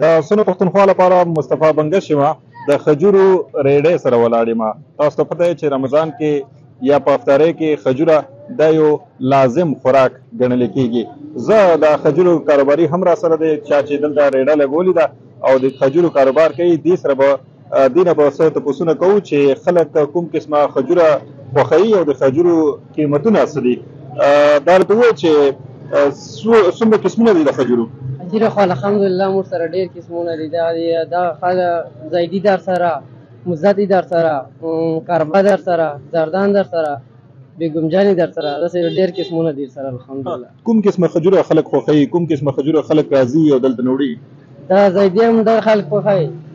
د سونو پښتونخوا لپاره مصطفی بنګشی ما د خجورو ریډې سره ولاړې ما. تاسو ته پته چې رمضان کې یا په افطارۍ کې خجوره دا یو لازم خوراک ګڼل کېږي. زه د خجورو کاروباري هم را سره دی، چا چې دلته ریډه لګولې ده او د خجورو کاروبار کوي دې سره به دینه به څه تپوسونه کوو چې خلک کوم قسمه خجوره خوښوي او د خجورو قیمتونه څه دي. دا راته ووایه چې څومره قسمونه دي د خجورو؟ خجوره خو الحمدلله مور سره ډېر قسمونه دي، دا زیدي در سره، مزدي در سره، کربه در سره، زردان در سره، بیګم جاني در سره، داسې ډېر قسمونه دي سره الحمدلله. کوم قسمه خجوره خلک خوښوي، کوم قسمه خجوره خلک راځي او دلته نوړي؟ دا زیدي هم ډېر خلک خوښوي،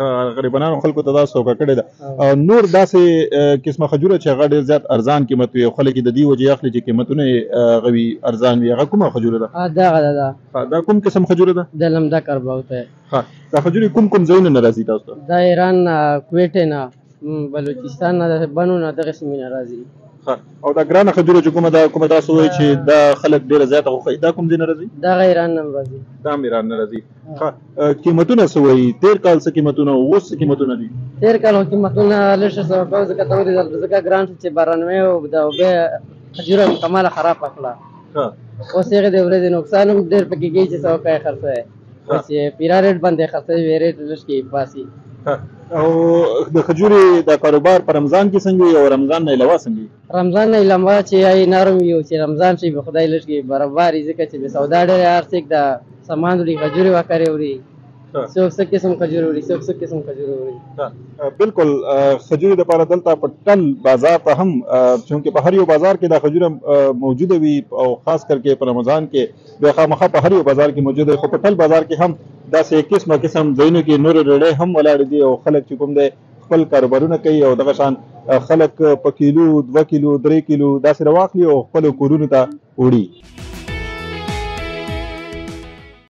غریبانو خلکو ته دا سوګه کړې ده. نور داسې قسمه خجوره چې هغه ډېر زیات ارزان قیمت وي او خلک یې د دې وجې اخلي چې قیمتونه یې هغه وي ارزان وي، هغه کومه خجوره ده؟ دا کوم قسم خجوره ده؟ د لمده کرباو ته. دا خجورې کوم کوم ځایونه نه راځي تاسو ته؟ دا ایران نه، کویټې نه، بلوچستان نه، بنو نه، دغه سیمې نه راځي. او دا ګرانه خجوره چې کومه ده، کومه تاسو وایي چې دا خلک ډېره زیاته خوښوي دا کوم ځای نه راځي؟ دا ایران نه راځي. دا هم ایران نه راځي. قیمتونه څه وایي؟ تېر کال څه قیمتونه وو، اوس څه قیمتونه دي؟ تېر کال قیمتونه لږ څه سوه ځکه ته ودرېدل، ځکه ګران شو چې 92 او دا بیا خجوره مکمله خراب کړله. اوس هغې د ورځې نقصان هم ډېر پکې کېږي چې څه وکړې خرڅوی، چې پیرا ریټ باندې خرڅوي وې ریټ لږ کې باسي. او د خجورې د کاروبار په رمضان کې څنګه وي او رمضان نه علاوه څنګه وي؟ رمضان نه علاوه چې هی نرم وي او چې رمضان شي به خدای لږ کې برابر وي، ځکه چې بې سودا ډېرې هر څوک د سامان وړي، خجورې واکرې وړي، څوک څه قسم خجورې وړي، څوک څه قسم خجورې وړي. بالکل خجورې دپاره دلته په ټل بازار ته هم چونکې په هر یو بازار کې دا خجوره موجوده وي او خاص کر کې په رمضان کې بیا خامخا په هر یو بازار کې موجوده وي، خو په ټل بازار کې هم داسې قسم ځایونو کې نور ریډې هم ولاړې دي او خلک چې کوم دی خپل کاروبارونه کوي او دغه شان خلک په کیلو، 2 کیلو، 3 کیلو داسې راواخلي او خپلو کورونو ته وړي.